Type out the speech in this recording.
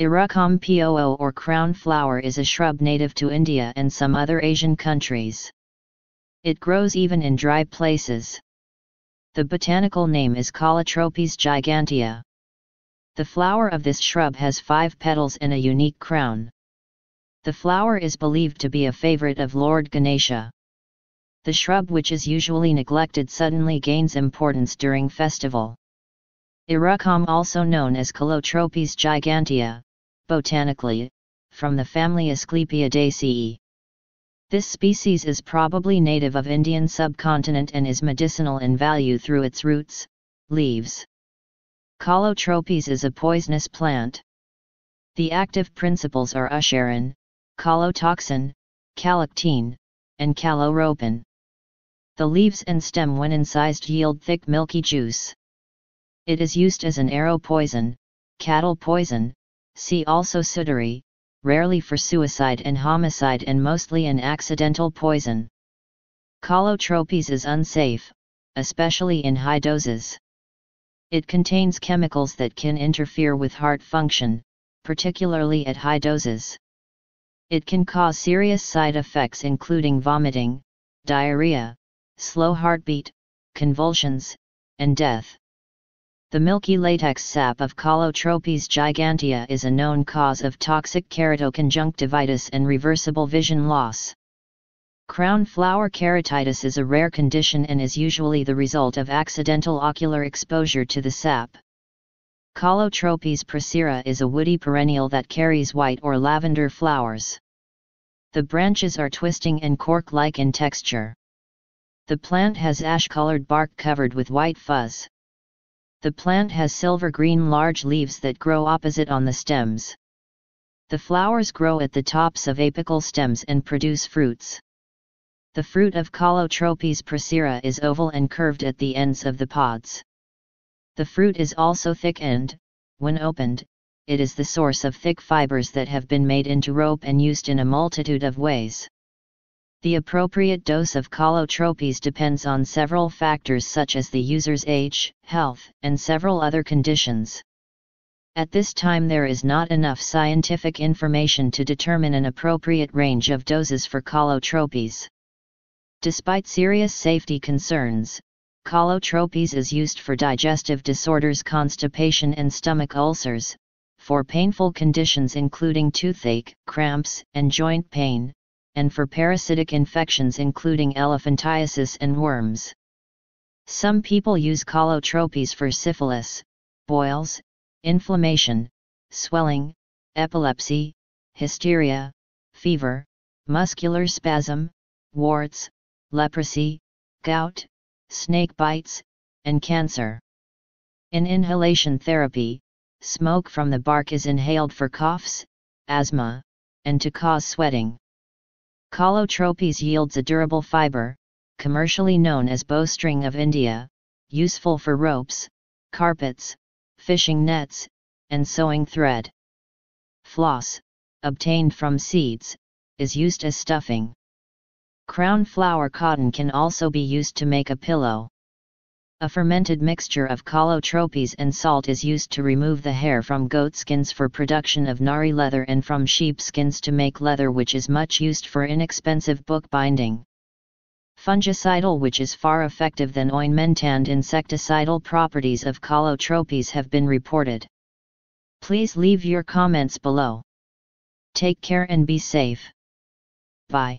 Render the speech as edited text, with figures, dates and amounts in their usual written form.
Erukkam Poo or crown flower is a shrub native to India and some other Asian countries. It grows even in dry places. The botanical name is Calotropis gigantea. The flower of this shrub has 5 petals and a unique crown. The flower is believed to be a favorite of Lord Ganesha. The shrub, which is usually neglected, suddenly gains importance during festival. Erukkam, also known as Calotropis gigantea, botanically, from the family Asclepiadaceae. This species is probably native of Indian subcontinent and is medicinal in value through its roots, leaves. Calotropis is a poisonous plant. The active principles are Usherin, calotoxin, calactine, and caloropin. The leaves and stem, when incised, yield thick milky juice. It is used as an arrow poison, cattle poison, see also suitary, rarely for suicide and homicide, and mostly an accidental poison. Calotropis is unsafe, especially in high doses. It contains chemicals that can interfere with heart function, particularly at high doses. It can cause serious side effects including vomiting, diarrhea, slow heartbeat, convulsions, and death. The milky latex sap of Calotropis gigantea is a known cause of toxic keratoconjunctivitis and reversible vision loss. Crown flower keratitis is a rare condition and is usually the result of accidental ocular exposure to the sap. Calotropis procera is a woody perennial that carries white or lavender flowers. The branches are twisting and cork-like in texture. The plant has ash-colored bark covered with white fuzz. The plant has silver-green large leaves that grow opposite on the stems. The flowers grow at the tops of apical stems and produce fruits. The fruit of Calotropis procera is oval and curved at the ends of the pods. The fruit is also thick and, when opened, it is the source of thick fibers that have been made into rope and used in a multitude of ways. The appropriate dose of Calotropis depends on several factors such as the user's age, health, and several other conditions. At this time there is not enough scientific information to determine an appropriate range of doses for Calotropis. Despite serious safety concerns, Calotropis is used for digestive disorders, constipation and stomach ulcers, for painful conditions including toothache, cramps, and joint pain, and for parasitic infections including elephantiasis and worms. Some people use Calotropis for syphilis, boils, inflammation, swelling, epilepsy, hysteria, fever, muscular spasm, warts, leprosy, gout, snake bites, and cancer. In inhalation therapy, smoke from the bark is inhaled for coughs, asthma, and to cause sweating. Calotropis yields a durable fiber, commercially known as bowstring of India, useful for ropes, carpets, fishing nets, and sewing thread. Floss, obtained from seeds, is used as stuffing. Crown flower cotton can also be used to make a pillow. A fermented mixture of Calotropis and salt is used to remove the hair from goat skins for production of nari leather and from sheep skins to make leather, which is much used for inexpensive book binding. Fungicidal, which is far effective than ointment, and insecticidal properties of Calotropis have been reported. Please leave your comments below. Take care and be safe. Bye.